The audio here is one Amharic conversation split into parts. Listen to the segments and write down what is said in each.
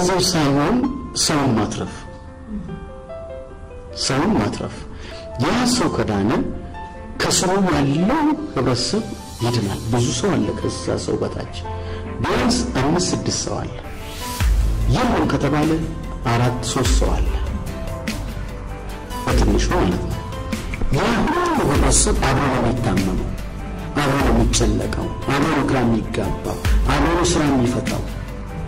ገንዘብ ሳይሆን ሰውን ማትረፍ ያ ሰው ከዳነ ከሰው ያለው ህብረተሰብ ይድናል። ብዙ ሰው አለ ከዛ ሰው በታች ቢያንስ 5-6 ሰው አለ። ይሁን ከተባለ 4-3 ሰው አለ በትንሹ ማለት ነው። ያ ህብረተሰብ አብረው ይታመሙ አብረው ይጨለቀው አብረው ግራም ይጋባው አብረው ስራ ይፈታው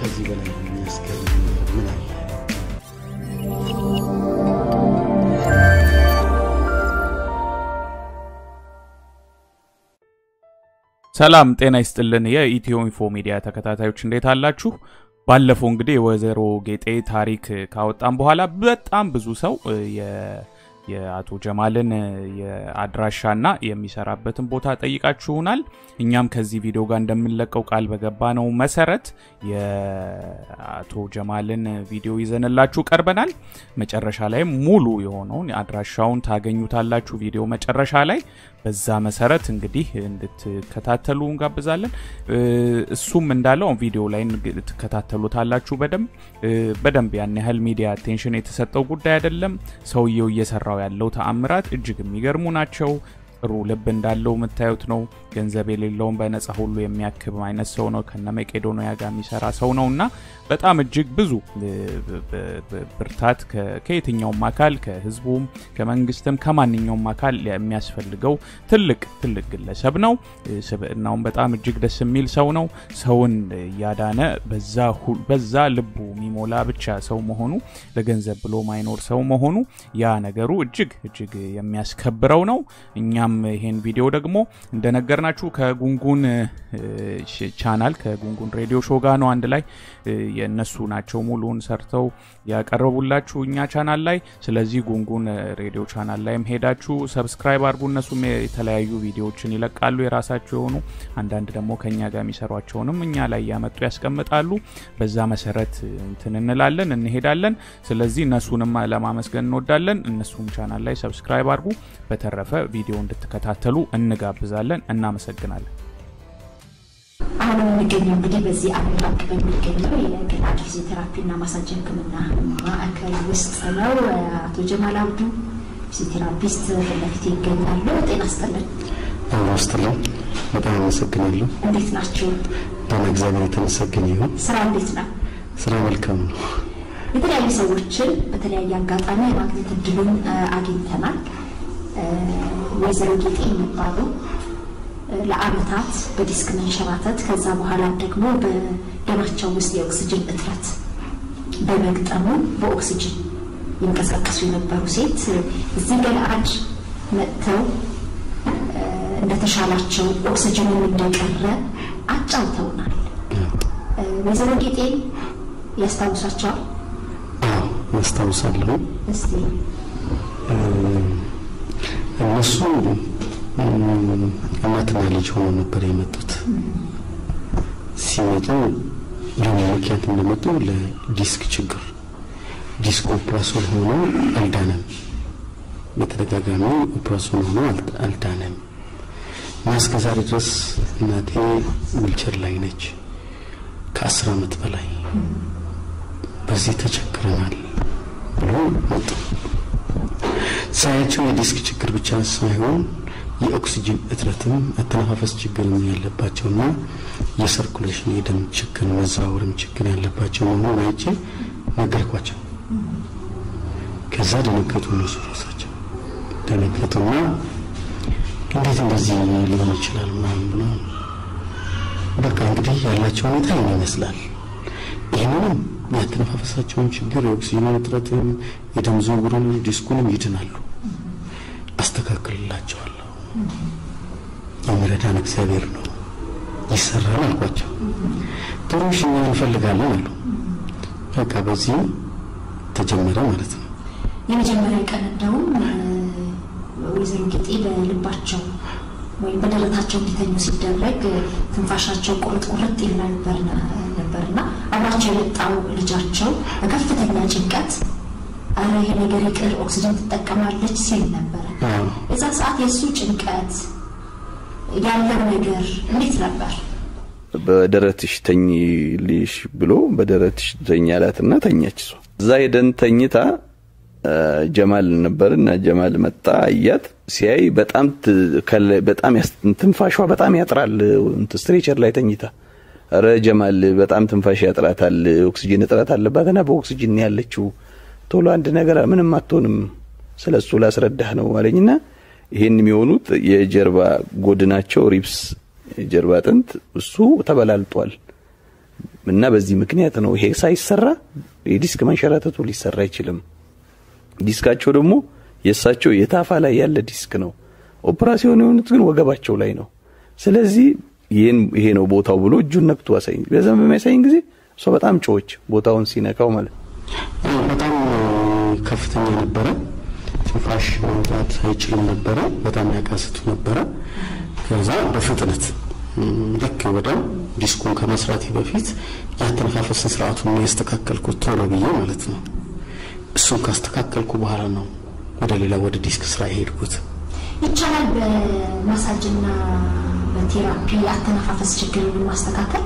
ከዚህ በላይ የሚያስከል ምን አለ? ሰላም ጤና ይስጥልን የኢትዮ ኢንፎ ሚዲያ ተከታታዮች እንዴት አላችሁ? ባለፈው እንግዲህ ወዘሮ ጌጤ ታሪክ ካወጣን በኋላ በጣም ብዙ ሰው የአቶ ጀማልን የአድራሻና የሚሰራበትን ቦታ ጠይቃችሁናል። እኛም ከዚህ ቪዲዮ ጋር እንደምንለቀው ቃል በገባነው መሰረት የአቶ ጀማልን ቪዲዮ ይዘንላችሁ ቀርበናል። መጨረሻ ላይ ሙሉ የሆነውን አድራሻውን ታገኙታላችሁ ቪዲዮ መጨረሻ ላይ። በዛ መሰረት እንግዲህ እንድትከታተሉ እንጋብዛለን። እሱም እንዳለው ቪዲዮ ላይ እንድትከታተሉታላችሁ በደንብ ያን ያህል ሚዲያ አቴንሽን የተሰጠው ጉዳይ አይደለም። ሰውየው እየሰራው ያለው ተአምራት እጅግ የሚገርሙ ናቸው። ጥሩ ልብ እንዳለው መታየት ነው። ገንዘብ የሌለውን በነፃ ሁሉ የሚያክብ አይነት ሰው ነው። ከነመቄዶንያ ጋር የሚሰራ ሰው ነውና በጣም እጅግ ብዙ ብርታት ከየትኛው ማካል ከህዝቡም ከመንግስትም ከማንኛውም ማካል የሚያስፈልገው ትልቅ ግለሰብ ነው። ስብእናውን በጣም እጅግ ደስ የሚል ሰው ነው። ሰውን ያዳነ በዛ ልቡ ሚሞላ ብቻ ሰው መሆኑ ለገንዘብ ብሎ ማይኖር ሰው መሆኑ ያ ነገሩ እጅግ የሚያስከብረው ነው። እኛም ይሄን ቪዲዮ ደግሞ እንደነገርናችሁ ከጉንጉን ቻናል ከጉንጉን ሬዲዮ ሾው ጋር ነው አንድ ላይ የነሱ ናቸው ሙሉን ሰርተው ያቀርቡላችሁ እኛ ቻናል ላይ። ስለዚህ ጉንጉን ሬዲዮ ቻናል ላይም ሄዳችሁ ሰብስክራይብ አድርጉ። እነሱም የተለያዩ ቪዲዮዎችን ይለቃሉ የራሳቸው የሆኑ አንዳንድ ደግሞ ከኛ ጋር የሚሰሯቸውንም እኛ ላይ ያመጡ ያስቀምጣሉ። በዛ መሰረት እንትንንላለን እንሄዳለን። ስለዚህ እነሱንም ለማመስገን እንወዳለን። እነሱም ቻናል ላይ ሰብስክራይብ አድርጉ። በተረፈ ቪዲዮ እንድትከታተሉ እንጋብዛለን። እናመሰግናለን። አሁን ግን እንግዲህ በዚህ አፕሊኬሽን በሚገኘው የቴራፒ ቴራፒና ማሳጅ ህክምና ማዕከል ውስጥ ነው አቶ ጀማል አብዱ ፊዚዮቴራፒስት በለፍት ይገኛሉ። ጤና ይስጥልኝ። አስተላልፈው በጣም አመሰግናለሁ። እንዴት ናችሁ? በእግዚአብሔር ተመስገነው። ስራ እንዴት ነው? ስራ መልካም ነው። የተለያዩ ሰዎችን በተለያየ አጋጣሚ ማግኘት እንድልን አግኝተናል። ወዘሮ ጌጤ የሚባሉ ለአመታት በዲስክ መንሸራተት ከዛ በኋላ ደግሞ በደማቸው ውስጥ የኦክሲጅን እጥረት በመግጠሙ በኦክሲጅን ይንቀሳቀሱ የነበሩ ሴት እዚህ ገላአድ መጥተው እንደተሻላቸው ኦክሲጅን እንደቀረ አጫውተውናል። ወዘሮ ጌጤ ያስታውሳቸዋል? ያስታውሳለሁ። እስቲ እነሱ አማተኛ ልጅ ሆኖ ነበር የመጡት። ሲመጡ ለምክንያት እንደመጡ ለዲስክ ችግር ዲስክ ኦፕራሽን ሆኖ አልዳነም። በተደጋጋሚ ኦፕራሽን ሆኖ አልዳነም። ማስከዛሪ ድረስ እናቴ ዊልቸር ላይ ነች። ከ10 አመት በላይ በዚህ ተቸግረናል ብሎ መጡ። ሳይንቲው ዲስክ ችግር ብቻ ሳይሆን የኦክሲጅን እጥረትም አተነፋፈስ ችግርም ያለባቸውና የሰርኩሌሽን የደም ችግር መዛወርም ችግር ያለባቸው ነው ማለት ነገርኳቸው። ከዛ ደንገቱ ነው ራሳቸው ደንገቱና እንዴት እንደዚህ ሊሆን ይችላል ማለት ነው። በቃ እንግዲህ ያላችሁ ሁኔታ ይመስላል ይሄንን ያተነፋፈሳቸውን ችግር የኦክሲጅን እጥረትም የደም ዝውውሩን ዲስኩንም ይድናሉ አስተካክልላቸዋል። አመረታን እግዚአብሔር ነው ይሰራል አልኳቸው። ጥሩሽ ምን ፈልጋለሁ አሉ። በቃ በዚህ ተጀመረ ማለት ነው የመጀመሪያ ቀን ነው ወይዘን ግጤ በልባቸው ወይ በደረታቸው ቢተኙ ሲደረግ ትንፋሻቸው ቆርጥ ይላል ነበርና አባታቸው የጣው ልጃቸው በከፍተኛ ጭንቀት አረ ይሄ ነገር ይቀር ኦክሲጅን ተጠቀማለች ሲል ነበር እዛ ሰዓት የሱ ጭንቀት ያለው ነገር እንዴት ነበር በደረትሽ ተኝልሽ ብሎ በደረትሽ ተኛላትና ተኛች እሷ እዛ ሄደን ተኝታ ጀማል ነበርና ጀማል መጣ አያት ሲያይ በጣም ትንፋሽዋ በጣም ያጥራል እንት ስትሬቸር ላይ ተኝታ አረ ጀማል በጣም ትንፋሽ ያጥራታል ኦክሲጅን እጥረት አለባትና በኦክሲጅን ያለችው ቶሎ አንድ ነገር ምንም አትሆንም ስለሱ ላስረዳህ ነው አለኝና ይሄን የሚሆኑት የጀርባ ጎድናቸው ሪፕስ ጀርባ አጥንት እሱ ተበላልጧል እና በዚህ ምክንያት ነው ይሄ ሳይሰራ ዲስክ መንሸራተቱ ሊሰራ አይችልም ዲስካቸው ደግሞ የሳቸው የታፋ ላይ ያለ ዲስክ ነው ኦፕሬሽን የሆኑት ግን ወገባቸው ላይ ነው ስለዚህ ይሄ ነው ቦታው ብሎ እጁን ነክቶ አሳይኝ በዛም በሚያሳይኝ ጊዜ እሱ በጣም ጮች ቦታውን ሲነካው ማለት በጣም ከፍተኛ ነበር ትንፋሽ ማውጣት አይችልም ነበር በጣም ያቃስቱ ነበር ከዛ በፍጥነት ለከው በጣም ዲስኩን ከመስራቴ በፊት ያተነፋፈስ ስርዓቱን ያስተካከልኩት ተረብዬ ማለት ነው እሱ ካስተካከልኩ በኋላ ነው ወደ ሌላ ወደ ዲስክ ስራ ሄድኩት ይቻላል በማሳጅና በቴራፒ ያተነፋፈስ ችግርን ማስተካከል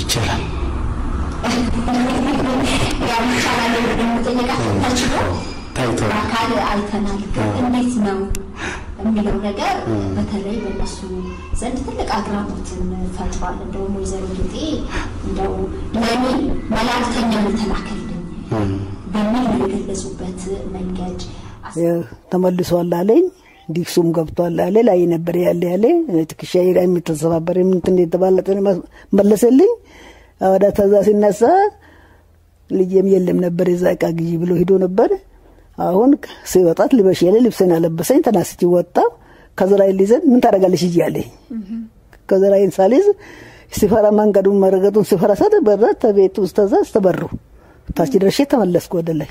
ይቻላል ያው ይቻላል እንደምትጠየቃችሁ ታይቷል አካል አይተናል እንዴት ነው እንግዲህ ነገር በተለይ በእሱ ዘንድ ትልቅ አግራሞትን ፈጥሯል እንደው ወይዘሮ ግጤ እንደው ለኔ መላእክተኛ ተላከልኝ በሚገለጹበት መንገድ ተመልሷል አለኝ ዲክሱም ገብቷል አለ ላይ ነበር ያለ ትክሻዬ ላይ የሚተሰባበር ምን እንደተባለጠ መለሰልኝ አወዳ ተዛ ሲነሳ ልጅም የለም ነበር የዛቃ ግይ ብሎ ሄዶ ነበር አሁን ሲወጣት ልበሽ ያለ ልብስና ለበሰኝ ተናስቲ ወጣ ከዘራይ ሊዘን ምን ታረጋለሽ ይያለኝ ከዘራይን ሳሊዝ ሲፈራ መንገዱ መረገቱን ሲፈራ ሰደ በረተ ቤት ውስጥ ተዛ ተበሩ ታች ድረሽ ተመለስኩ ወደላይ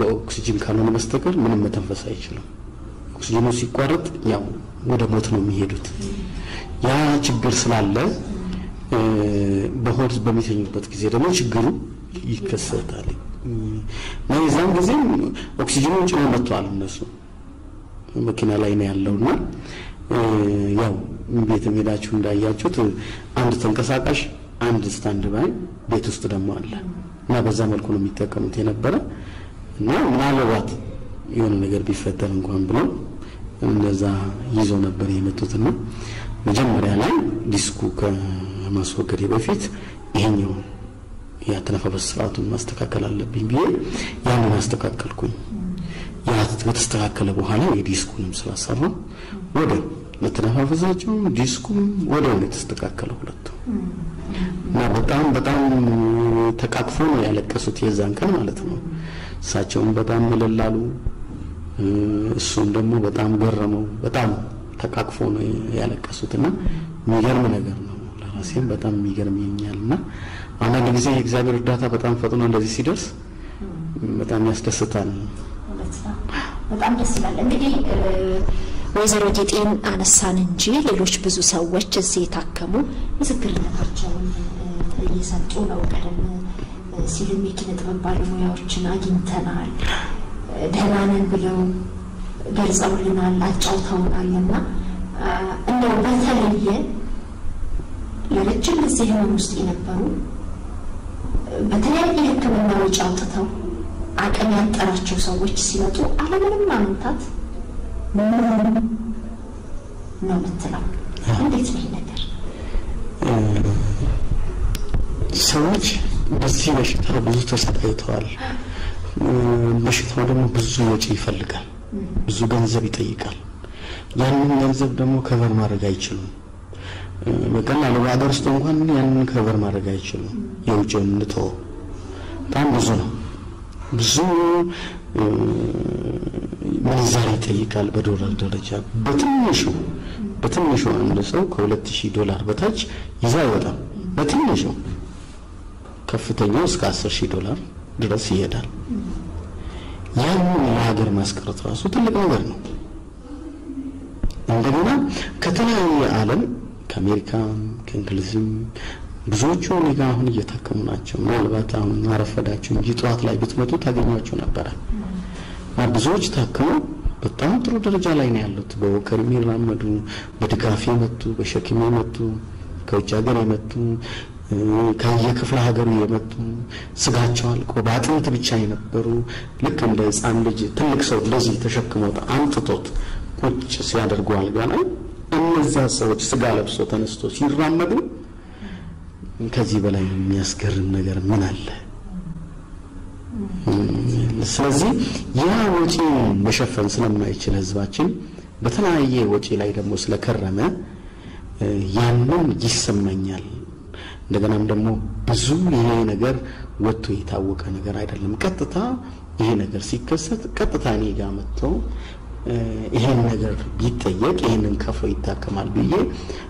በኦክሲጅን ካልሆነ በስተቀር ምንም መተንፈስ አይችልም ኦክሲጅኑ ሲቋረጥ ያው ወደ ሞት ነው የሚሄዱት ያ ችግር ስላለ በሆድ በሚተኙበት ጊዜ ደግሞ ችግሩ ይከሰታል ማይዛም ጊዜ ኦክሲጅን ጭኖ መጥቷል እነሱ መኪና ላይ ነው ያለውና ያው ቤት ሜዳችሁ እንዳያችሁት አንድ ተንቀሳቃሽ አንድ ስታንድ ባይ ቤት ውስጥ ደግሞ አለ እና በዛ መልኩ ነው የሚጠቀሙት የነበረ እና ምናልባት የሆነ ነገር ቢፈጠር እንኳን ብለው እንደዛ ይዘው ነበር የመጡትና መጀመሪያ ላይ ዲስኩ ከማስወገድ በፊት ይሄኛው ያተነፈበስ ስርዓቱን ማስተካከል አለብኝ ብዬ ያን ማስተካከልኩኝ ያተስተካከለ በኋላ የዲስኩንም ስላሰራ ወደ ለተነፋፈሳቸው ዲስኩም ወደ ለተስተካከለ ሁለቱ እና በጣም ተቃቅፎ ነው ያለቀሱት የዛን ቀን ማለት ነው እሳቸውም በጣም መለላሉ እሱም ደግሞ በጣም ገረመው በጣም ተቃቅፎ ነው ያለቀሱትና የሚገርም ነገር ነው ለራሴም በጣም የሚገርምኛልና አንድ ጊዜ የእግዚአብሔር ዳታ በጣም ፈጥኖ እንደዚህ ሲደርስ በጣም ያስደስታል በጣም ደስ ይላል እንግዲህ ወይዘሮ ግጤን አነሳን እንጂ ሌሎች ብዙ ሰዎች እዚህ ታከሙ ምስክርነታቸውን እየሰጡ ነው ቀደም ሲልም የኪነጥበብ ባለሙያዎችን አግኝተናል ደህናነን ብለው ገልጸውልናል አጫውተውናልና እንደው በተለየ ለረጅም ጊዜ ውስጥ የነበሩ በተለያየ ህክምና ወጪ አውጥተው አቅም ያጠራቸው ሰዎች ሲመጡ አለምንም ማንታት ነው መጥተናል እንዴት ነው ነገር ሰዎች بزی باشید ها بزود ترسد ایتال باشید ها دم بزود چی فلگه بزودن زبیتی کل یعنی زب دمو کفر مارگای چلون مگن علی بعد از تو میگن یعنی کفر مارگای چلون یه جمله نتو تام بزود منظریتی کل بدورال درجه بتمنشو امروزه $2,000 باتش یزای ودم بتمنشو کفتنیو $10,000 درسیه دار یه ملاقات مسکرات راست ولی باور نم اونجا کتلای عالم کامریکان کنگلیزم بزودشون نگاه هنیه تاکم ناتشون مال باتام نرفته داشون جیتوات لای بیتمه تو تاگی ناتشون آبرا ما بزودش تاکم باتام تو درجه لاین علت با وکرمی رام مدو بدکافی متو بشکمی متو کوچاگری متو کاهی کفله هاگری متو سگاچال کوبات نیت بیچای نبرو لکن دست آمده تلک سر لذی تشکم و آمت توت کوچ سیادر گوالگانه امروزه سوچ سگالب سوتان استوشی رام مدو کجی بالای میاسکر نگر مناله سازی یا وقتی مشافن سلام میکنه زبانی بتنای یه وقتی لایدا مسلا کرمه یانم جسم منیال دگانم دمو بزودی یه نگر وقتی تاوق نگر ایرلم کتتا یه نگر سیکست کتتا نیگامت تو یه نگر بیتیه که یه نکافوی تا کمال بیه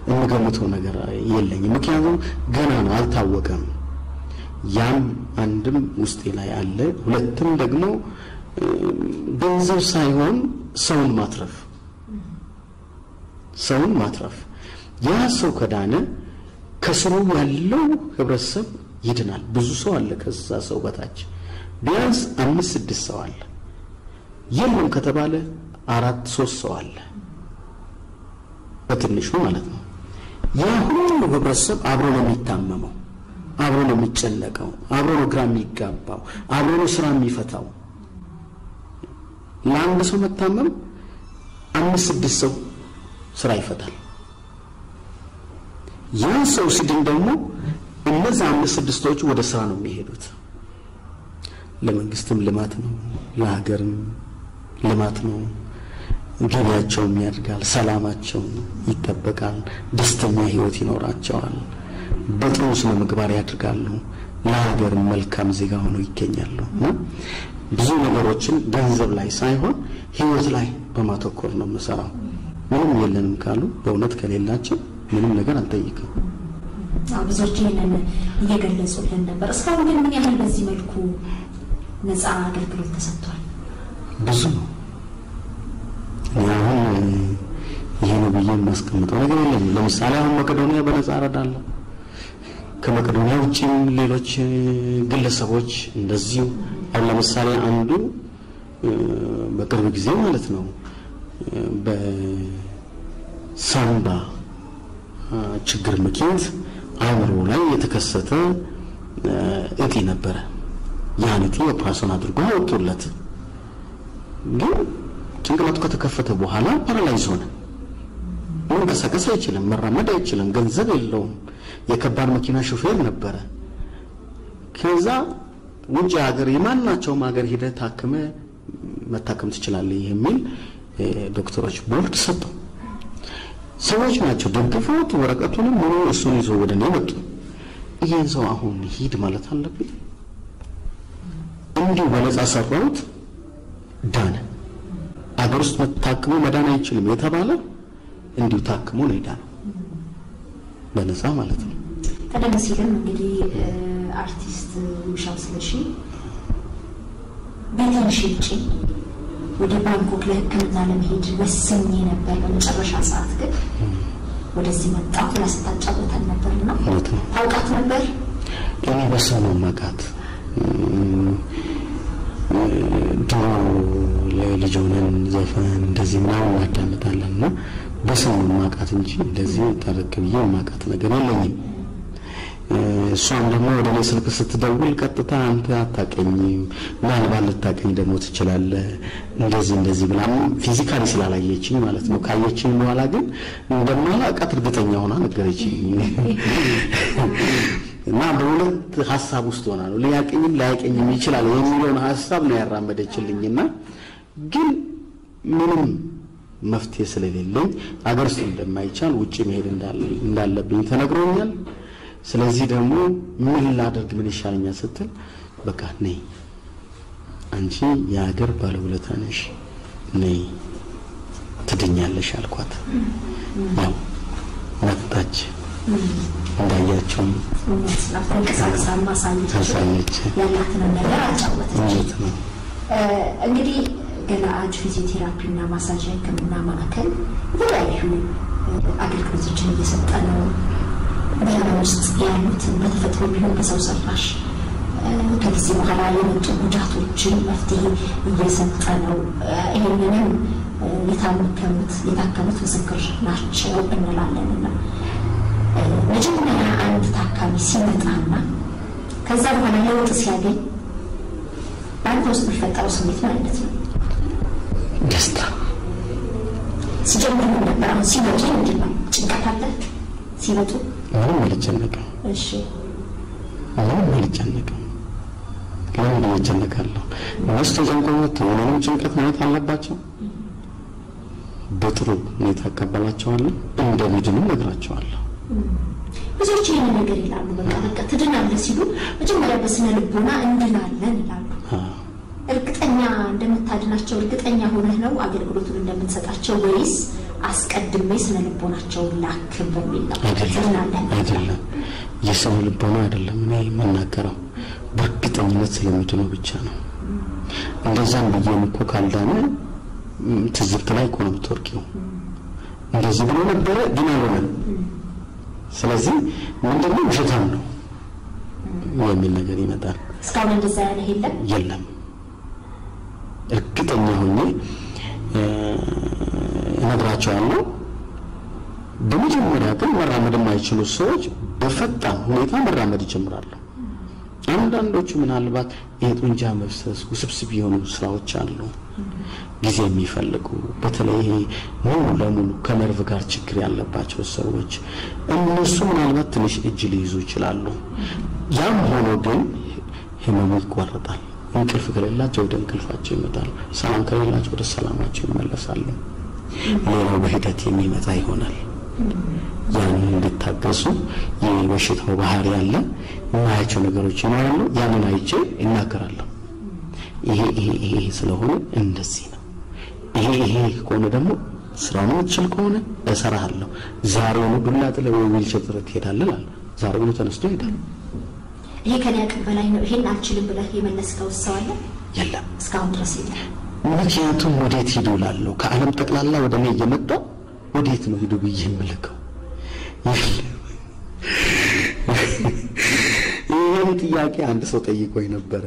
نگامت تو نگر یه لگی میکنم گناه نال تاوقم یام اندم مستیلای علی ولتم دگمو بنزو سایون سون مطرف یا سوکدانه کسرو ولو خبرسب یدنال بزو سوال کسا سوگتاچ بیاس 5-6 سوال یلون کتباله 4-3 سوال بتنشو ማለት ነው ያ ሁሉ خبرسب አብሮ ነው የሚታመመው አብሮ ነው የሚጨነቀው አብሮ ነው ግራ የሚጋባው አብሮ ነው ስራ የሚፈታው ለአንድ ሰው መታመም 5-6 ሰው ስራ ይፈታል ያን ሰው ሲድን ደግሞ እነዛ 5-6ቶቹ ወደ ስራ ነው የሚሄዱት ለመንግስትም ልማት ነው ለሀገርም ልማት ነው ገበያቸው የሚያድጋል ሰላማቸው ይተበቃል ደስተኛ ህይወት ይኖራቸዋል በጥሩ ስነ ምግባር ያድርጋሉ ለሀገር መልካም ዜጋ ሆኖ ይገኛሉ ብዙ ነገሮችን ገንዘብ ላይ ሳይሆን ህይወት ላይ በማተኮር ነው መሰራው ምንም የለንም ካሉ በእውነት ከሌላቸው ምንም ነገር አንጠይቅም አብዞች ይሄንን እየገለጹልን ነበር እስካሁን ግን ምን ያህል በዚህ መልኩ ነፃ አገልግሎት ተሰጥቷል ብዙ ነው ያው ይሄን በየም ማስቀምጠው ነገር የለም ለምሳሌ አሁን መቄዶንያ በነፃ አረዳለ ከመቄዶንያ ውጪ ሌሎች ግለሰቦች እንደዚሁ ለምሳሌ አንዱ በቅርብ ጊዜ ማለት ነው በሳምባ ችግር ምክንያት አእምሮ ላይ የተከሰተ እጢ ነበረ ያን እጢ ኦፕራሽን አድርጎ አውጥቶለት ግን ጭንቅላቱ ከተከፈተ በኋላ ፓራላይዝ ሆነ መንቀሳቀስ አይችልም መራመድ አይችልም ገንዘብ የለውም የከባድ መኪና ሹፌር ነበር ከዛ ውጭ ሀገር የማናቸው ሀገር ሄደ ታከመ መታከም ትችላለህ ይሄሚል ዶክተሮች ቦርድ ሰጡ ሰዎች ናቸው ደግፈውት ወረቀቱንም ሙሉ እሱን ይዞ ወደ ነው ወጡ ይሄን ሰው አሁን ሂድ ማለት አለበት እንዲሁ በለጻ ሰፈሩት ዳነ አገር ውስጥ መታከሙ መዳን አይችልም የተባለ እንዲሁ ታከሙ ነው ዳነ በለጻ ማለት ነው ታዲያ ሲልም እንግዲህ አርቲስት ሙሻው ስለሺ በተንሽጪ ወደ ባንኮክ ለህክምና ለመሄድ ወስኜ ነበር በመጨረሻ ሰዓት ግን ወደዚህ መጣሁ ላስታጫውተን ነበርና አውቃት ነበር ለኔ በሰማው ማቃት ዳው ለልጆነን ዘፈን እንደዚህ ነው አዳምጣለና በሰማው ማቃት እንጂ እንደዚህ ተረክብዬ ማቃት ነገር የለኝም እሷን ደግሞ ወደ ለስልክ ስትደውል ቀጥታ አንተ አታቀኝም ማልባል ተታቀኝ ደግሞ ትችላለህ እንደዚህ ብላም ፊዚካሊ ስላላየችኝ ማለት ነው ካየችኝ በኋላ ግን እንደማላውቃት እርግጠኛ ሆና ነገረችኝ Now, the Hassabustona, like in Michel, Leon Hassab, Ramadichilina, Gil Minum Maftisley, others in the Maichal, which he made in the Labintanagron, Selezidamo, Millard Gilishania Settle, Bacatney, and she Yager Barulatanish, nay, Tadinia Shalquat. Now, not touch. Dayachum, መጀመሪያ አንድ ታካሚ ሲመጣና ከዛ በኋላ ለውጥ ሲያገኝ ባንቶስ ተፈጠሩ ስሜት ማለት ነው ደስታ ሲጀምሩ ነበር ሲመጡ እንደምን ጭንቀታለ ሲመጡ አሁን ልጨነቀ እሺ አሁን ልጨነቀ ግን ልጨነቀለሁ ወስተ ዘንቆት ወለንም ጭንቀት ማለት አለባቸው በጥሩ ነው ተቀበላቸዋል እንደምድኑ ነግራቸዋል Because I change the land, but I didn't have the signal, but you never seen a Buna and Dinan. Elketanya, Demetadanacho, Ketanya, who know, I get go to them in such a ways, ask at the Mason and Bonacho, lack of the window. Yes, only Bonad, Lame, Manacaro, but Ketan, let's say, to Novichano. And the Zambian Cocaldana, tis the Tricon of Turkey. And the Zambian Dinaro. ስለዚህ ምንድነው ጀታም ነው ወይም ነገር ይመጣል ስካውን ዲዛይን ይሄለም ይለም እርግጠኛ ሆኜ እነግራቸዋለሁ በመጀመሪያ ግን መራመድ የማይችሉ ሰዎች በፈጣን ሁኔታ መራመድ ይጀምራሉ አንዳንዶቹ ምናልባት የጡንቻ መፍሰስ ውስብስብ የሆኑ ስራዎች አሉ ጊዜ የሚፈልጉ በተለይ ሙሉ ለሙሉ ከነርቭ ጋር ችግር ያለባቸው ሰዎች እነሱ ምናልባት ትንሽ እጅ ሊይዙ ይችላሉ ያም ሆኖ ግን ህመም ይቆረጣል እንቅልፍ ከሌላቸው ወደ እንቅልፋቸው ይመጣሉ ሰላም ከሌላቸው ወደ ሰላማቸው ይመለሳሉ ሌላው በሂደት የሚመጣ ይሆናል ያን እንድታገሱ የበሽታው ባህሪ ያለ ማያቸው ነገሮች ይኖራሉ ያንን አይቼ እናከራለሁ ይሄ ስለሆነ እንደዚህ ነው ይሄ ቆነ ደሞ ስራውን ይችላል ቆነ እሰራሃለሁ ዛሬውን ዱላ ጥለው ወልቸት ትረት ይሄዳልና ዛሬውን ተነስተው ይሄዳል ይሄ ከኔ አቅም በላይ ነው ይሄን አልችልም ብለህ የመለስከው ሰው አለ ይላል ስካውን ድረስ ይላል ምክንያቱም ወዴት ይዱላሉ ከዓለም ተቅላላ ወደ እኔ እየመጣ ወዴት ነው ሄዱ ብዬ መልከው ይሄን ጥያቄ አንድ ሰው ጠይቆኝ ነበር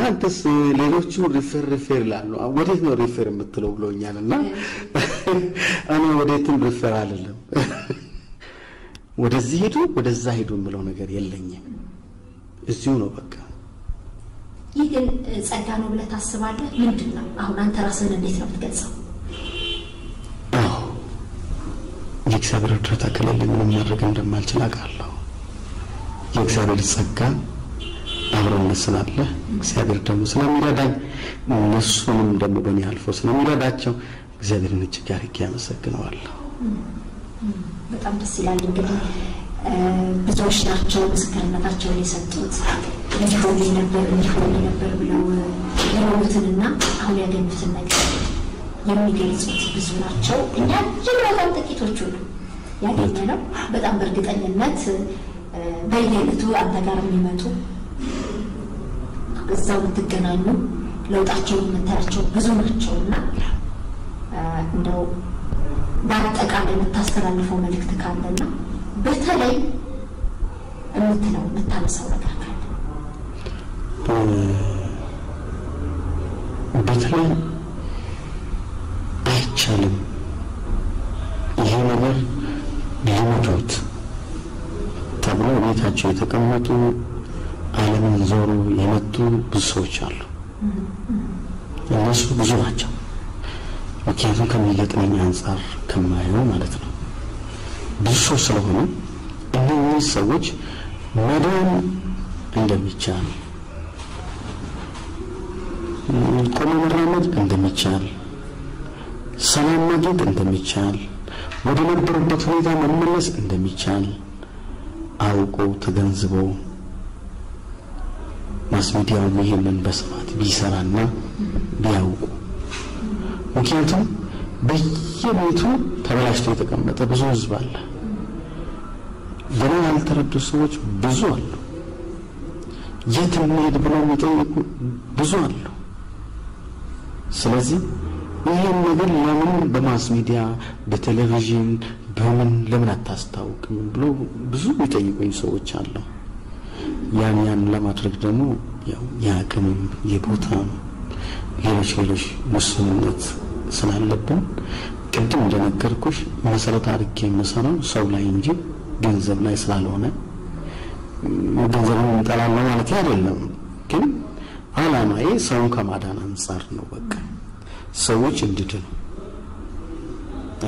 ያንተስ ሌሎቹ ሪፈር ላሉ ወዴት ነው ሪፈር የምትለው ብሎኛልና አና ወዴትም ሪፈር አይደለም ወደዚህ ሄዱ ወደዛ ሄዱ ምለው ነገር የለኝም እዚሁ ነው በቃ ይሄን ጸጋ ነው ብለ ታስባለህ ምንድነው አሁን አንተ ራስህን እንዴት ነው የምትገልጸው የክሳብር ድርታ ከለለም ምንም ማድረግ እንደማልችል አቃለሁ የክሳብር ጸጋ አብሮን ስላለ እግዚአብሔር ደግሞ ስለሚረዳኝ እነሱንም ደግሞ በእኔ አልፎ ስለሚረዳቸው እግዚአብሔርን እጅ ጋር ያመሰግነዋለሁ በጣም ደስ ይላል እንግዲህ ብዙዎች ናቸው ምስክርነታቸውን የሰጡት እንዲሆን ነበር ብለው የሆኑትና አሁን ያገኙትን ነገር የሚገልጹት ብዙ ናቸው እኛ ጀምረን ጥቂቶቹ ያገኘነው በጣም በእርግጠኝነት በየለቱ አጠጋር የሚመጡ እዛው ተገናኙ ለውጣቸው መታቸው ብዙ ናቸውና እንደው ባጠቃላይ መታስተላልፈው መልእክት ካለና በተለይ እንትነው መታመሰው ነገር ካለ በተለይ አይቻልም ይሄ ነገር ሊሞት ተብሎ ቤታቸው የተቀመጡ ዓለም ዞሮ የመጡ ብዙዎች አሉ እነሱ ብዙ ናቸው ወኪያቱን ከመለጠኝ አንፃር ከማየው ማለት ነው ብዙ ስለሆነ እነዚህ ሰዎች መዳን እንደሚቻል ተመረመረመት እንደሚቻል ሰላም ማግኘት እንደሚቻል ወደ ነበረበት ሁኔታ መመለስ እንደሚቻል አውቆ ተገንዝቦ ማስሚዲያው ይሄንን በስፋት ቢሰራና ቢያውቁ ምክንያቱም በየቤቱ ተበላሽቶ የተቀመጠ ብዙ ህዝብ አለ ገና ያልተረዱ ሰዎች ብዙ አሉ የትምሄድ ብለው የሚጠይቁ ብዙ አሉ ስለዚህ ይሄን ነገር ለምን በማስ ሚዲያ በቴሌቪዥን በምን ለምን አታስተውቁም ብሎ ብዙ የሚጠይቁኝ ሰዎች አሉ ያን ለማድረግ ደግሞ ያው ያቀም የቦታ የሽልሽ መስመነት ስላለብን ቅድም እንደነገርኩሽ መሰረት አድርጌ መሰራው ሰው ላይ እንጂ ገንዘብ ላይ ስላልሆነ ገንዘብን እንጠላለን ማለት አይደለም ግን አላማዬ ሰውን ከማዳን አንፃር ነው በቃ ሰዎች እንድድኑ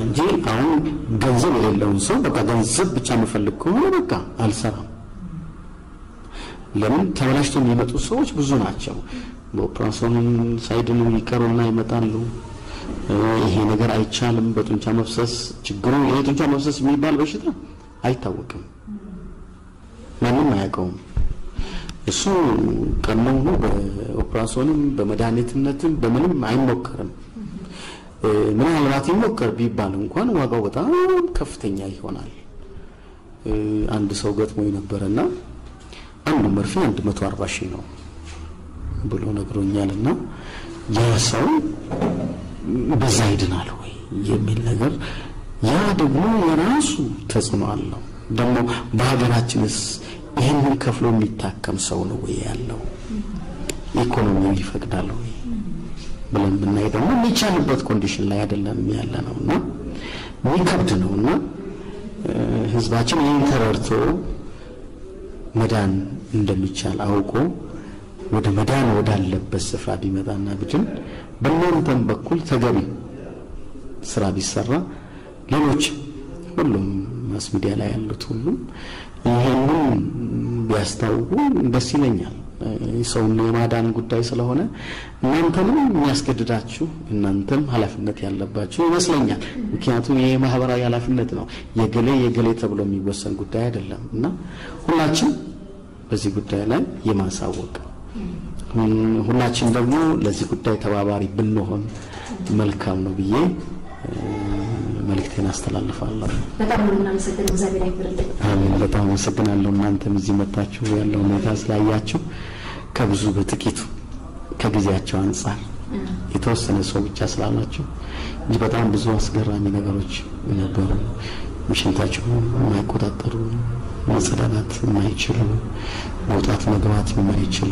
እንጂ አሁን ገንዘብ የሌለው ሰው በቃ ገንዘብ ብቻ መፈልግ ነው በቃ አልሰራም ለምን ተበላሽቶ የሚመጡ ሰዎች ብዙ ናቸው በፕራሶንን ሳይድኑ ይከሩና ይመጣሉ ይሄ ነገር አይቻልም በጥንቻ መፍሰስ ችግሩ ይሄ ጥንቻ መፍሰስ የሚባል በሽታ አይታወቅም ማንም አያውቀውም እሱ ቀመው ነው በኦፕራሶንም በመድኃኒትነትም በምንም አይሞከርም ምን አልባት ይሞከር ቢባል እንኳን ዋጋው በጣም ከፍተኛ ይሆናል አንድ ሰው ገጥሞኝ ነበርና አንድ መርፌ 140 ሺህ ነው ብሎ ነግሮኛልና ያ ሰው በዛ ይድናል ወይ የሚል ነገር ያ ደግሞ የራሱ ተጽዕኖ አለው ደግሞ በሀገራችንስ ይሄንን ከፍሎ የሚታከም ሰው ነው ያለው ኢኮኖሚው ይፈቅዳል ወይ ብለን ብናይ ደግሞ የሚቻልበት ኮንዲሽን ላይ አይደለም ያለነውና ወይከብድ ነውና ህዝባችን ይሄን ተረድቶ መዳን እንደሚቻል አውቆ ወደ መዳን ወዳለበት ስፍራ ቢመጣና ቢድን በእናንተም በኩል ተገቢ ስራ ቢሰራ ሌሎች ሁሉም ማስ ሚዲያ ላይ ያሉት ሁሉ ይሄንን ቢያስተውቁ ደስ ይለኛል ሰው ለማዳን ጉዳይ ስለሆነ እናንተንም የሚያስገድዳችሁ እናንተም ኃላፊነት ያለባችሁ ይመስለኛል ምክንያቱም ይሄ ማህበራዊ ኃላፊነት ነው የገሌ ተብሎ የሚወሰን ጉዳይ አይደለምና ሁላችን በዚህ ጉዳይ ላይ የማሳወቅ ሁላችን ደግሞ ለዚህ ጉዳይ ተባባሪ ብንሆን መልካም ነው ብዬ መልክቴን አስተላልፋለሁ በጣም እናመሰግናለን እግዚአብሔር ይክብርልኝ አሜን በጣም እናመሰግናለሁ እናንተም እዚህ መጣችሁ ያለው መታስ ላያችሁ ከብዙ በጥቂቱ ከጊዜያቸው አንፃር የተወሰነ ሰው ብቻ ስላላችሁ እንጂ በጣም ብዙ አስገራሚ ነገሮች ነበሩ ምሽንታችሁ ማይቆጣጠሩ መሰዳዳት ማይችሉ ወጣት መግባት ማይችሉ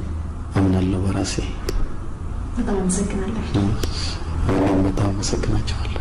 አምናለሁ በራሴ በጣም አመሰግናለሁ በጣም አመሰግናችኋለሁ